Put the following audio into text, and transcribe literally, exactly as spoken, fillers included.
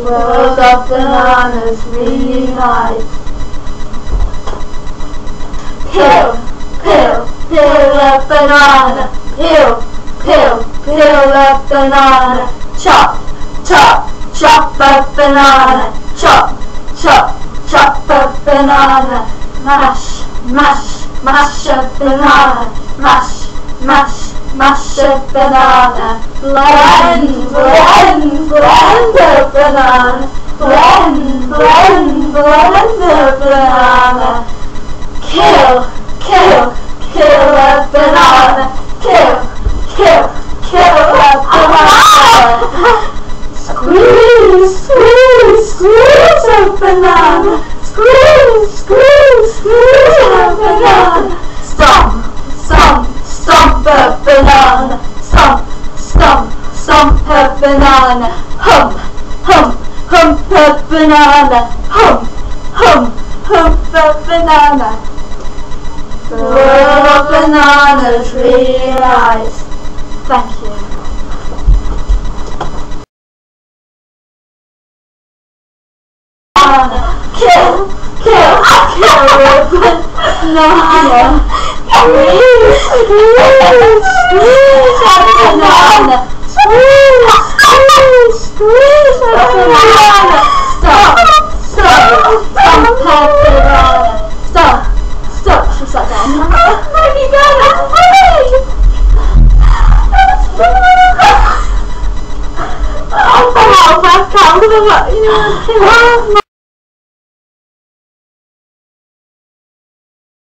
Smells of bananas really nice. Peel, peel, peel a banana. Peel, peel, peel a banana. Chop, chop, chop a banana. Chop, chop, chop a banana. Mash, mash, mash a banana. Mash, mash, mash a banana. Blend, blend, blend a banana. Blend, blend, blend a banana. Kill, kill, kill a banana. Kill, kill, kill a banana. Squeeze, squeeze, squeeze a banana. Squeeze, squeeze, squeeze a banana. Stomp, stomp, stomp a banana. Stomp, stomp, stomp a banana. Hump, hump, hump a banana. Hump, hump, hump a banana. The world of bananas realize. Thank you. Kill, kill, kill it. No, no. Squeeze, squeeze, squeeze a banana. Squeeze, squeeze, squeeze a banana. Stop, stop, stop a banana. Stop, stop, she sat down. Oh my god, that's funny! That's funny! Oh my god, that's funny! Oh my god, that's funny!